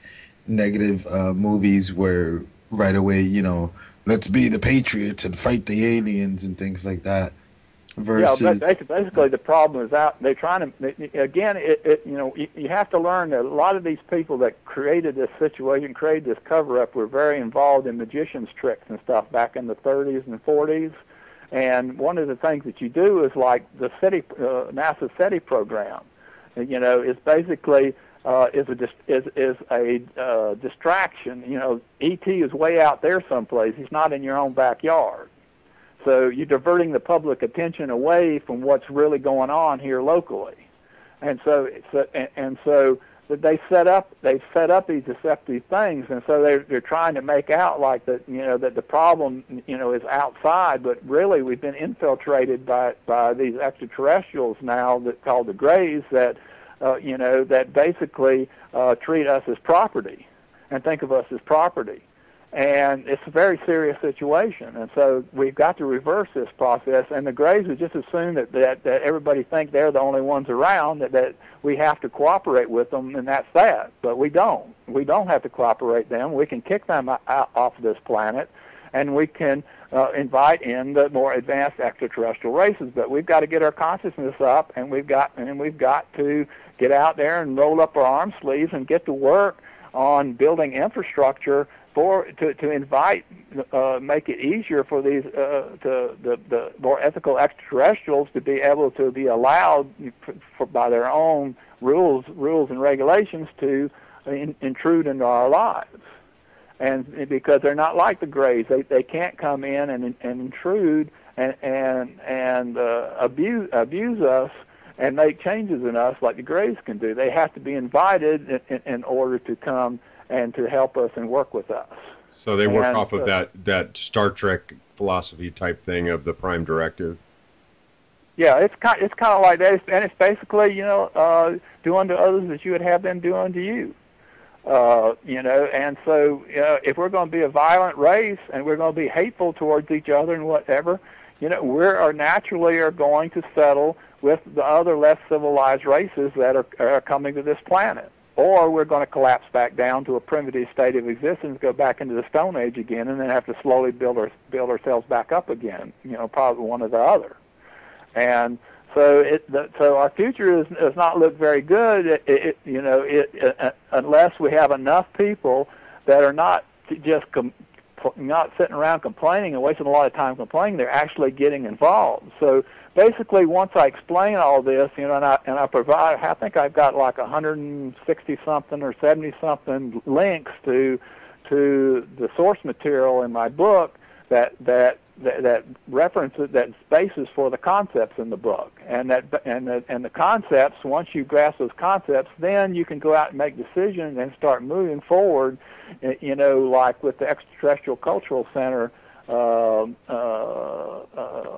negative uh, movies where right away, you know, let's be the patriots and fight the aliens and things like that? Versus, yeah, that's basically the problem is out. They're trying to again. It, it you know you, you have to learn that a lot of these people that created this situation, created this cover-up, were very involved in magicians' tricks and stuff back in the thirties and forties. And one of the things that you do is like the SETI, uh, NASA SETI program. You know, it's basically uh, is a is is a uh, distraction. You know, E T is way out there someplace. He's not in your own backyard. So you're diverting the public attention away from what's really going on here locally, and so and so they set up they set up these deceptive things, and so they're they're trying to make out like that you know that the problem you know is outside, but really we've been infiltrated by by these extraterrestrials now that called the Grays that uh, you know that basically uh, treat us as property and think of us as property. And it's a very serious situation, and so we've got to reverse this process. And the Grays would just assume that, that, that everybody think they're the only ones around, that, that we have to cooperate with them, and that's that. But we don't. We don't have to cooperate them. We can kick them out off this planet, and we can uh, invite in the more advanced extraterrestrial races. But we've got to get our consciousness up, and we've got and we've got to get out there and roll up our arm sleeves and get to work on building infrastructure For, to, to invite, uh, make it easier for these uh, to, the, the more ethical extraterrestrials to be able to be allowed for, by their own rules, rules and regulations to in, intrude into our lives. And because they're not like the Grays, they, they can't come in and, and intrude and, and, and uh, abuse, abuse us and make changes in us like the Grays can do. They have to be invited in, in, in order to come and to help us and work with us. So they work and, off of uh, that, that Star Trek philosophy type thing of the Prime Directive? Yeah, it's kind, it's kind of like that. It's, and it's basically, you know, uh, do unto others as you would have them do unto you. Uh, you know, and so uh, if we're going to be a violent race and we're going to be hateful towards each other and whatever, you know, we are naturally are going to settle with the other less civilized races that are, are coming to this planet. Or we're going to collapse back down to a primitive state of existence, go back into the Stone Age again, and then have to slowly build our, build ourselves back up again. You know, probably one or the other. And so, it, the, so our future is, does not look very good. It, it, you know, it, uh, unless we have enough people that are not just com not sitting around complaining and wasting a lot of time complaining. They're actually getting involved. So. Basically, once I explain all this, you know, and I, and I provide, I think I've got like a hundred sixty something or seventy something links to to the source material in my book that that that, that references that basis for the concepts in the book, and that and the, and the concepts. Once you grasp those concepts, then you can go out and make decisions and start moving forward. You know, like with the Extraterrestrial Cultural Center. Uh, uh,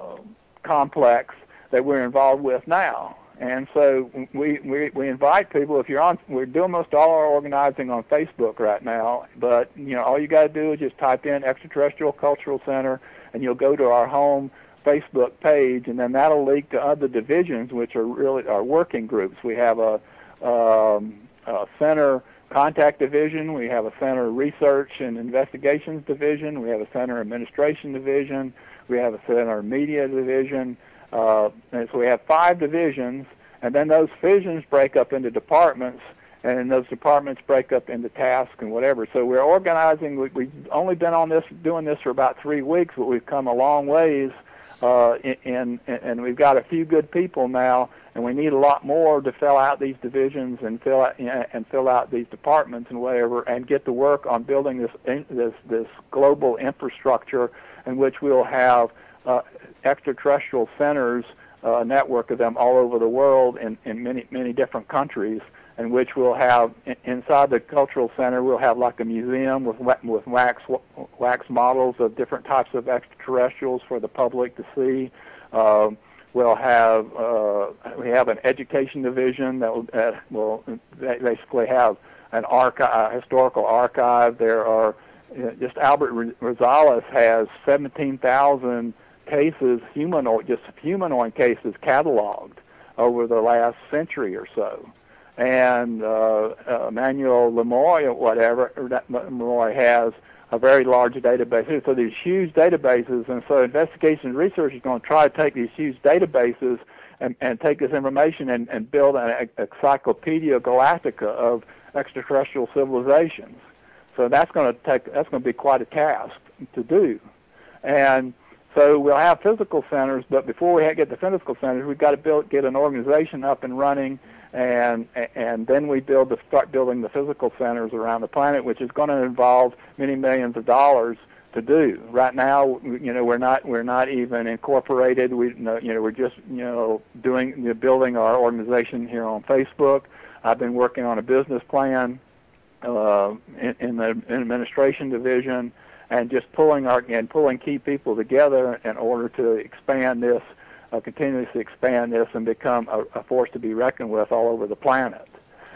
uh, complex that we're involved with now, and so we, we we invite people. If you're on, we're doing most all our organizing on Facebook right now. But you know, all you got to do is just type in Extraterrestrial Cultural Center, and you'll go to our home Facebook page, and then that'll link to other divisions, which are really our working groups. We have a, um, a center contact division. We have a center research and investigations division. We have a center administration division. We have a center media division, uh, and so we have five divisions, and then those divisions break up into departments, and then those departments break up into tasks and whatever. So we're organizing. We, we've only been on this, doing this for about three weeks, but we've come a long ways, uh, in, in, and we've got a few good people now, and we need a lot more to fill out these divisions and fill out, and fill out these departments and whatever, and get to work on building this this this global infrastructure, in which we'll have uh, extraterrestrial centers, a uh, network of them all over the world in, in many, many different countries, in which we'll have, in, inside the cultural center, we'll have like a museum with, with wax, wax models of different types of extraterrestrials for the public to see. Um, we'll have, uh, we have an education division that will, uh, will basically have an archive, historical archive. There are Just Albert Rosales has seventeen thousand cases, humanoid, just humanoid cases cataloged over the last century or so. And uh, uh, Emmanuel Lemoy, or whatever, Lemoy has a very large database. So there's huge databases, and so investigation and research is going to try to take these huge databases and, and take this information and, and build an encyclopedia galactica of extraterrestrial civilizations. So that's going to take that's going to be quite a task to do. And so we'll have physical centers, but before we get the physical centers, we've got to build get an organization up and running, and and then we build the, start building the physical centers around the planet, which is going to involve many millions of dollars to do. Right now, you know, we're not we're not even incorporated. We you know we're just you know doing you know, building our organization here on Facebook. I've been working on a business plan uh, in, in the administration division, and just pulling our and pulling key people together in order to expand this. Uh, continuously expand this and become a, a force to be reckoned with all over the planet,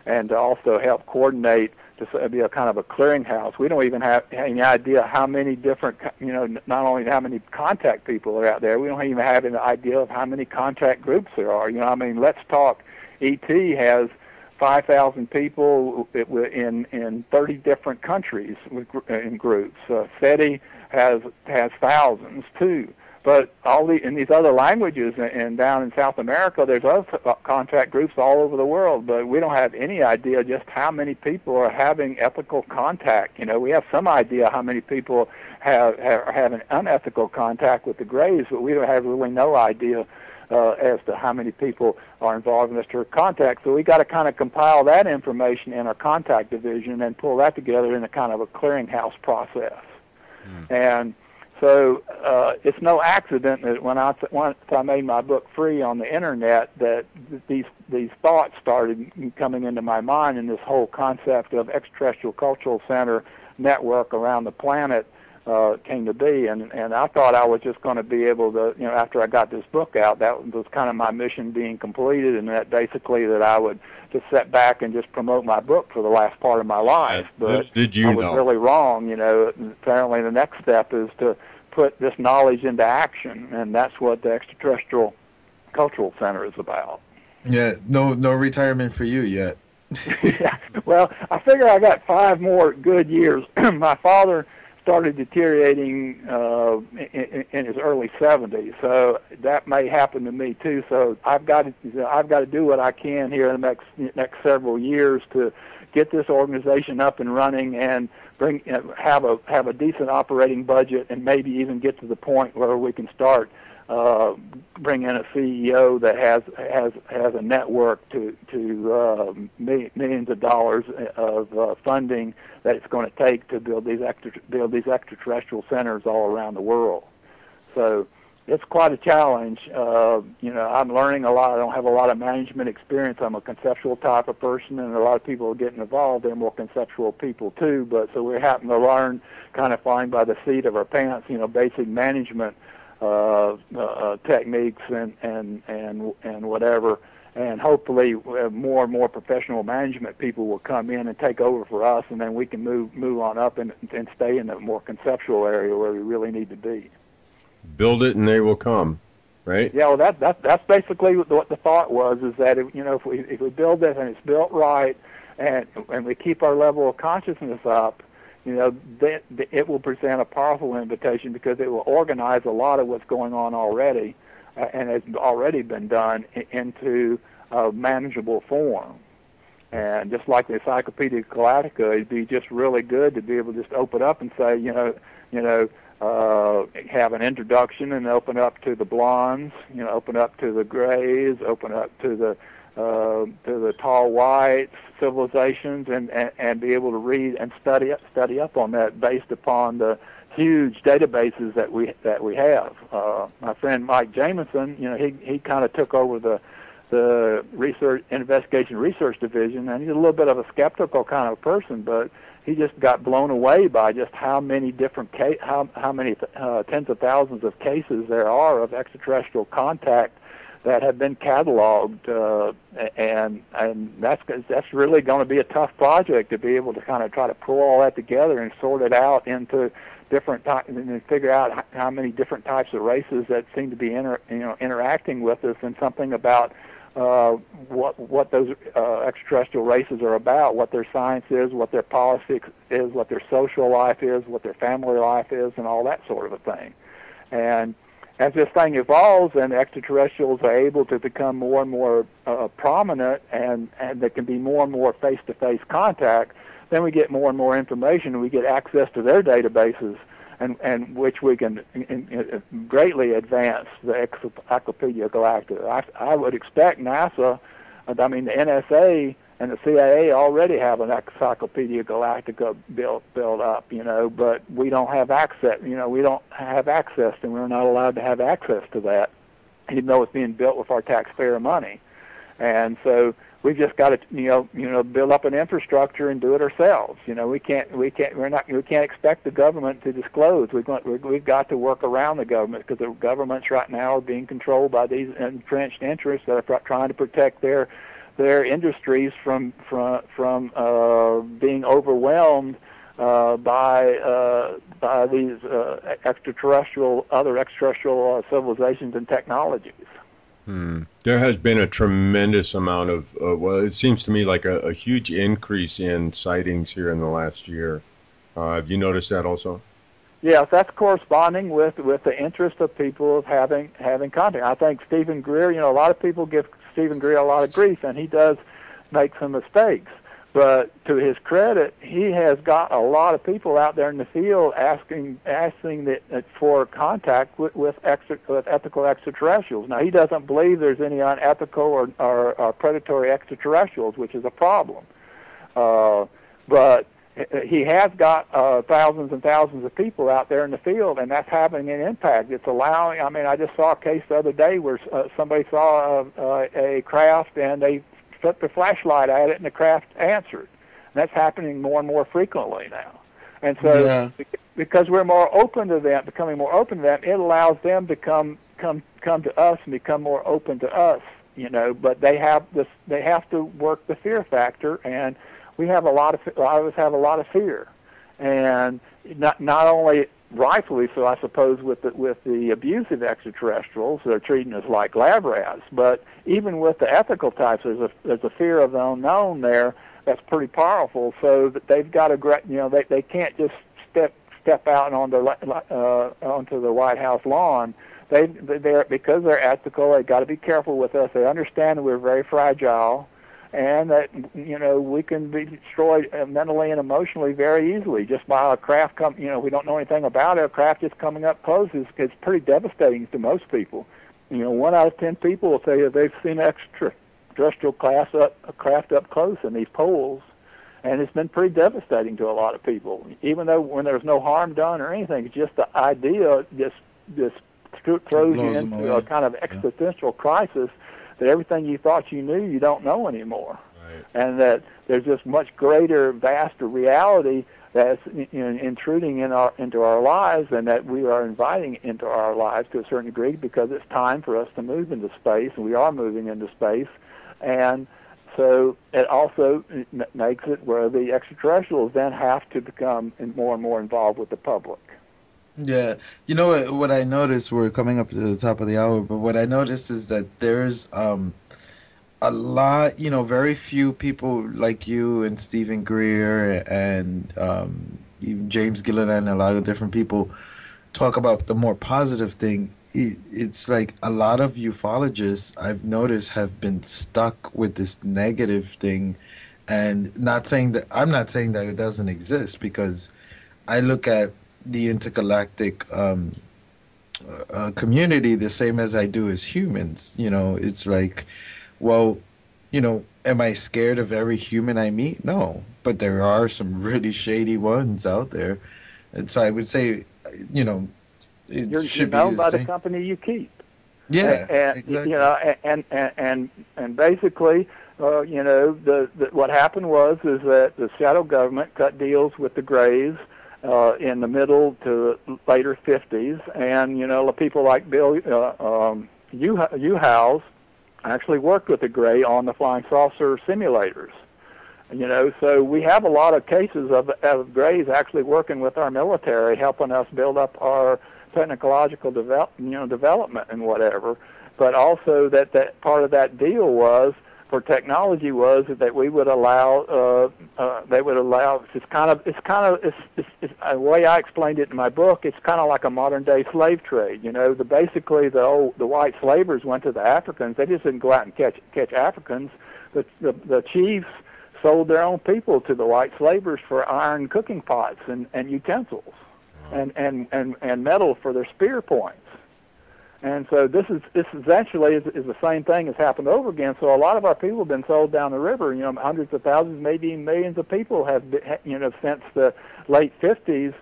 and to also help coordinate to be a kind of a clearinghouse. We don't even have any idea how many different, you know, not only how many contact people are out there, we don't even have an idea of how many contact groups there are. You know, I mean, Let's Talk E T has five thousand people in in thirty different countries in groups. Uh, SETI has has thousands too. But all the, in these other languages and, and down in South America, there's other contact groups all over the world, but we don't have any idea just how many people are having ethical contact. You know, we have some idea how many people have, have, are having unethical contact with the Grays, but we don't have really no idea uh, as to how many people are involved in this sort of contact. So we got to kind of compile that information in our contact division and pull that together in a kind of a clearinghouse process. Mm. And so uh, it's no accident that when I th once I made my book free on the internet, that these these thoughts started coming into my mind, and this whole concept of extraterrestrial cultural center network around the planet uh, came to be. And and I thought I was just going to be able to, you know, after I got this book out, that was kind of my mission being completed, and that basically that I would just sit back and just promote my book for the last part of my life. But did you I was know? really wrong, you know. Apparently, the next step is to put this knowledge into action, and that's what the Extraterrestrial Cultural Center is about. Yeah, no no retirement for you yet. Yeah. Well, I figure I got five more good years. My father started deteriorating uh, in, in his early seventies, so that may happen to me too. So I've got to, I've got to do what I can here in the next, next several years to get this organization up and running and bring you know, have a have a decent operating budget, and maybe even get to the point where we can start uh, bring in a C E O that has has has a network to to uh, million, millions of dollars of uh, funding that it's going to take to build these extra, build these extraterrestrial centers all around the world. So it's quite a challenge. Uh, you know, I'm learning a lot. I don't have a lot of management experience. I'm a conceptual type of person, and a lot of people getting involved. They're more conceptual people too. But so we're having to learn, kind of flying by the seat of our pants. You know, basic management uh, uh, techniques and and and and whatever. And hopefully, more and more professional management people will come in and take over for us, and then we can move move on up and and stay in the more conceptual area where we really need to be. Build it and they will come, right? Yeah, well, that, that, that's basically what the thought was, is that, if, you know, if we, if we build this and it's built right, and, and we keep our level of consciousness up, you know, that, that it will present a powerful invitation, because it will organize a lot of what's going on already uh, and has already been done into a manageable form. And just like the Encyclopedia Galactica, it'd be just really good to be able to just open up and say, you know, you know, Uh, have an introduction and open up to the Blondes, you know, open up to the Grays, open up to the uh, to the Tall Whites civilizations, and, and and be able to read and study up study up on that based upon the huge databases that we that we have. Uh, my friend Mike Jameson, you know, he he kind of took over the the research investigation research division, and he's a little bit of a skeptical kind of person, but he just got blown away by just how many different case, how how many uh, tens of thousands of cases there are of extraterrestrial contact that have been cataloged, uh, and and that's that's really going to be a tough project to be able to kind of try to pull all that together and sort it out into different types, and figure out how many different types of races that seem to be inter you know interacting with us, and something about uh, what what those uh, extraterrestrial races are about, what their science is, what their politics is, what their social life is, what their family life is, and all that sort of a thing. And as this thing evolves and extraterrestrials are able to become more and more uh, prominent, and, and there can be more and more face-to-face contact, then we get more and more information, and we get access to their databases, and, and which we can in, in greatly advance the Encyclopedia Galactica. I, I would expect NASA, I mean the N S A and the C I A already have an Encyclopedia Galactica built built up, you know, but we don't have access. You know, we don't have access, and we're not allowed to have access to that, even though it's being built with our taxpayer money. And so we've just got to, you know, you know, build up an infrastructure and do it ourselves. You know, we can't, we can't, we're not, we can't expect the government to disclose. We've got, we've got to work around the government, because the governments right now are being controlled by these entrenched interests that are trying to protect their, their industries from, from, from uh, being overwhelmed uh, by, uh, by these uh, extraterrestrial, other extraterrestrial uh, civilizations and technologies. Hmm. There has been a tremendous amount of, uh, well, it seems to me like a, a huge increase in sightings here in the last year. Uh, have you noticed that also? Yes, that's corresponding with, with the interest of people of having having contact. I think Stephen Greer, you know, a lot of people give Stephen Greer a lot of grief, and he does make some mistakes. But to his credit, he has got a lot of people out there in the field asking asking that, that for contact with with, extra, with ethical extraterrestrials. Now, he doesn't believe there's any unethical or, or, or predatory extraterrestrials, which is a problem. Uh, but he has got uh, thousands and thousands of people out there in the field, and that's having an impact. It's allowing, I mean, I just saw a case the other day where uh, somebody saw a, a craft, and they put the flashlight at it, and the craft answered. And that's happening more and more frequently now. And so yeah. because we're more open to them, becoming more open to them, it allows them to come, come, come to us and become more open to us, you know, but they have this, they have to work the fear factor, and we have a lot of, a lot of us have a lot of fear. And not, not only rightfully so, I suppose, with the, with the abusive extraterrestrials, they're treating us like lab rats. But even with the ethical types, there's a, there's a fear of the unknown there that's pretty powerful. So that they've got to, you know, they they can't just step step out onto uh, onto the White House lawn. They they're because they're ethical, they've got to be careful with us. They understand that we're very fragile, and that, you know, we can be destroyed mentally and emotionally very easily just by a craft come. You know, we don't know anything about it. A craft just coming up close is, is pretty devastating to most people. You know, one out of ten people will tell you they've seen extraterrestrial class up, a craft up close in these polls, and it's been pretty devastating to a lot of people. Even though when there's no harm done or anything, it's just the idea just just throws you into a kind of existential yeah. crisis. That everything you thought you knew, you don't know anymore, right. And that there's this much greater, vaster reality that's in, in, intruding in our, into our lives, and that we are inviting into our lives to a certain degree, because it's time for us to move into space, and we are moving into space, and so it also makes it where the extraterrestrials then have to become more and more involved with the public. Yeah, you know what, what I noticed, we're coming up to the top of the hour, but what I noticed is that there's um, a lot, you know, very few people like you and Stephen Greer and um, even James Gilliland and a lot of different people talk about the more positive thing. It, it's like a lot of ufologists I've noticed have been stuck with this negative thing, and not saying that, I'm not saying that it doesn't exist, because I look at the intergalactic um, uh, community the same as I do as humans. You know, it's like, well, you know, am I scared of every human I meet? No, but there are some really shady ones out there. And so I would say, you know, it You're, should you be known by the company you keep. Yeah, and, and, exactly. You know, and, and, and, and basically, uh, you know, the, the what happened was is that the shadow government cut deals with the Grays Uh, in the middle to later fifties, and you know, people like Bill uh, um, Uhouse actually worked with the Gray on the flying saucer simulators. You know, so we have a lot of cases of, of Grays actually working with our military, helping us build up our technological develop, you know, development and whatever. but also that, that part of that deal was for technology was that we would allow uh, uh, they would allow it's kind of it's kind of it's, it's, it's the way I explained it in my book. It's kind of like a modern day slave trade. You know, the basically the old, the white slavers went to the Africans. They just didn't go out and catch catch Africans. The the, the chiefs sold their own people to the white slavers for iron cooking pots and, and utensils, and, and, and, and metal for their spear points. And so this is this essentially is, is the same thing that's happened over again. So a lot of our people have been sold down the river. You know, hundreds of thousands, maybe even millions of people have been, you know, since the late fifties.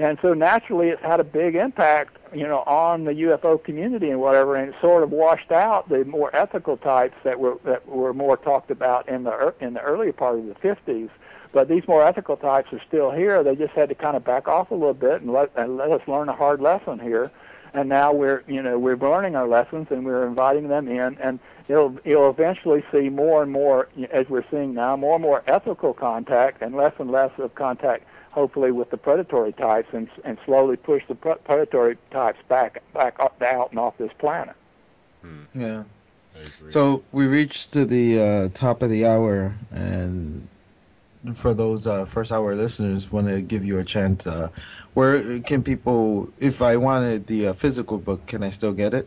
And so naturally, it's had a big impact, you know, on the U F O community and whatever. And it sort of washed out the more ethical types that were that were more talked about in the in the earlier part of the fifties. But these more ethical types are still here. They just had to kind of back off a little bit and let and let us learn a hard lesson here. And now we're, you know, we're learning our lessons, and we're inviting them in, and you'll you'll eventually see more and more, as we're seeing now, more and more ethical contact, and less and less of contact, hopefully, with the predatory types, and and slowly push the predatory types back back up, out and off this planet. Hmm. Yeah. So we reached to the uh, top of the hour, and for those uh, first hour listeners, want to give you a chance. Uh, Where can people, if I wanted the uh, physical book, can I still get it?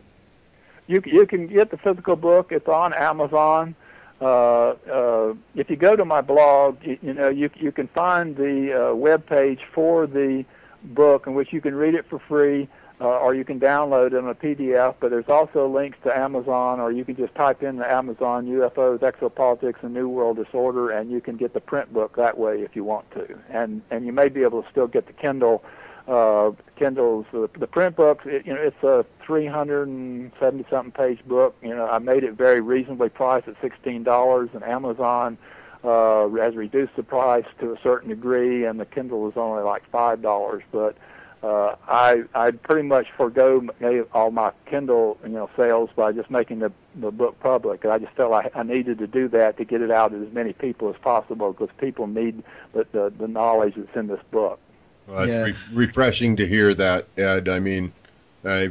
You, you can get the physical book. It's on Amazon. Uh, uh, if you go to my blog, you, you know, you, you can find the uh, webpage for the book in which you can read it for free, uh, or you can download it on a P D F, but there's also links to Amazon, or you can just type in the Amazon U F Os, Exopolitics, and New World Disorder, and you can get the print book that way if you want to. And, and you may be able to still get the Kindle. Uh, Kindle's uh, the print books. It, you know, it's a three hundred seventy something page book. You know, I made it very reasonably priced at sixteen dollars, and Amazon uh, has reduced the price to a certain degree, and the Kindle is only like five dollars. But uh, I I pretty much forgo all my Kindle, you know, sales by just making the the book public. I just felt I, I needed to do that to get it out to as many people as possible, because people need the, the the knowledge that's in this book. Well, yeah. It's re refreshing to hear that, Ed. I mean, uh,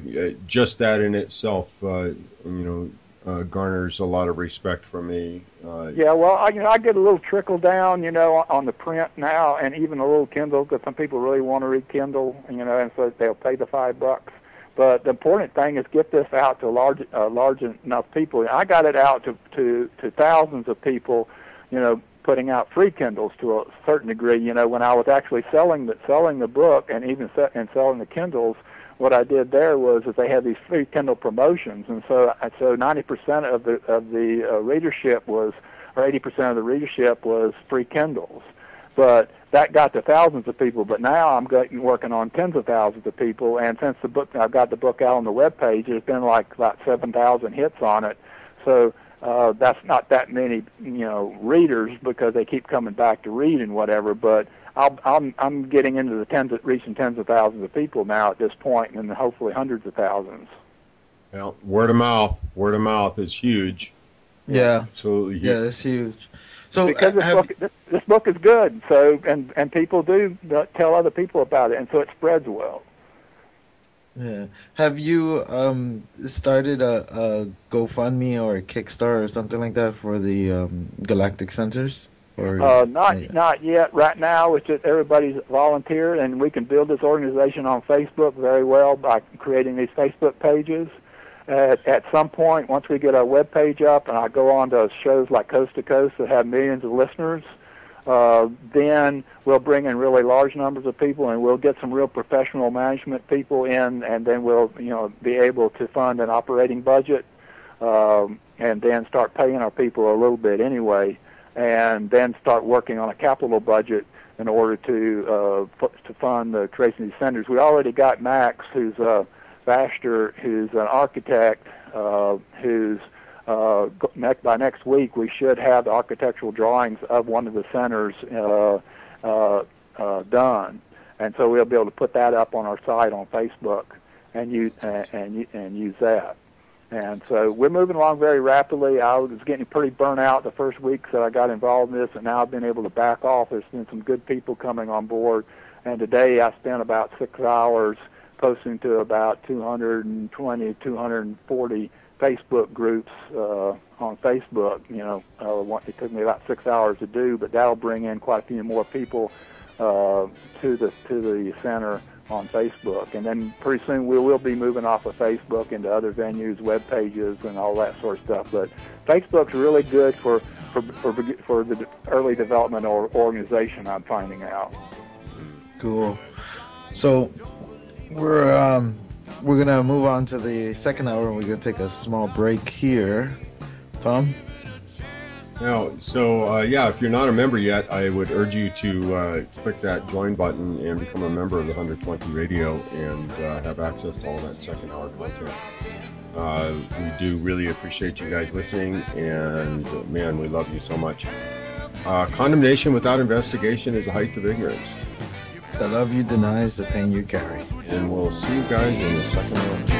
just that in itself, uh, you know, uh, garners a lot of respect from me. Uh, yeah, well, I, you know, I get a little trickle down, you know, on the print now, and even a little Kindle, because some people really want to read Kindle, you know, and so they'll pay the five bucks. But the important thing is get this out to large, uh, large enough people. I got it out to, to, to thousands of people, you know, putting out free Kindles to a certain degree. You know, when I was actually selling the, selling the book and even se and selling the Kindles, what I did there was that they had these free Kindle promotions, and so so ninety percent of the of the uh, readership was, or eighty percent of the readership was free Kindles. But that got to thousands of people. But now I'm getting, working on tens of thousands of people, and since the book I've got the book out on the web page, there's been like about seven thousand hits on it. So. Uh, that's not that many, you know, readers, because they keep coming back to read and whatever. But I'll, I'm I'm getting into the tens, of, reaching tens of thousands of people now at this point, and hopefully hundreds of thousands. Well, word of mouth, word of mouth is huge. Yeah, absolutely. Huge. Yeah, it's huge. So because this book, this, this book is good, so and and people do tell other people about it, and so it spreads well. Yeah. Have you um started a, a GoFundMe or a Kickstarter or something like that for the um, Galactic Centers? Or uh, not, yeah. not yet. Right now, it's just everybody's volunteered, and we can build this organization on Facebook very well by creating these Facebook pages. Uh, at some point, once we get our web page up, and I go on to shows like Coast to Coast that have millions of listeners. Uh, then we'll bring in really large numbers of people, and we'll get some real professional management people in, and then we'll, you know, be able to fund an operating budget, um, and then start paying our people a little bit anyway, and then start working on a capital budget in order to uh, to fund the creation of these centers. We already got Max, who's a Vaster, who's an architect, uh, who's Uh, by next week, we should have the architectural drawings of one of the centers uh, uh, uh, done, and so we'll be able to put that up on our site on Facebook and use uh, and and use that. And so we're moving along very rapidly. I was getting pretty burnt out the first weeks that I got involved in this, and now I've been able to back off. There's been some good people coming on board, and today I spent about six hours posting to about two hundred twenty, two hundred forty. Facebook groups uh, on Facebook, you know, uh, it took me about six hours to do, but that'll bring in quite a few more people uh, to the to the center on Facebook. And then pretty soon we will be moving off of Facebook into other venues, web pages, and all that sort of stuff. But Facebook's really good for for for, for the early development or organization, I'm finding out. Cool. So we're um, we're gonna move on to the second hour, and we're gonna take a small break here. Tom? Now, so uh, yeah, if you're not a member yet, I would urge you to uh, click that join button and become a member of the one twenty Radio and uh, have access to all that second hour content. Uh, we do really appreciate you guys listening, and uh, man, we love you so much. Uh, condemnation without investigation is the height of ignorance. The love you denies the pain you carry. And we'll see you guys in the second hour.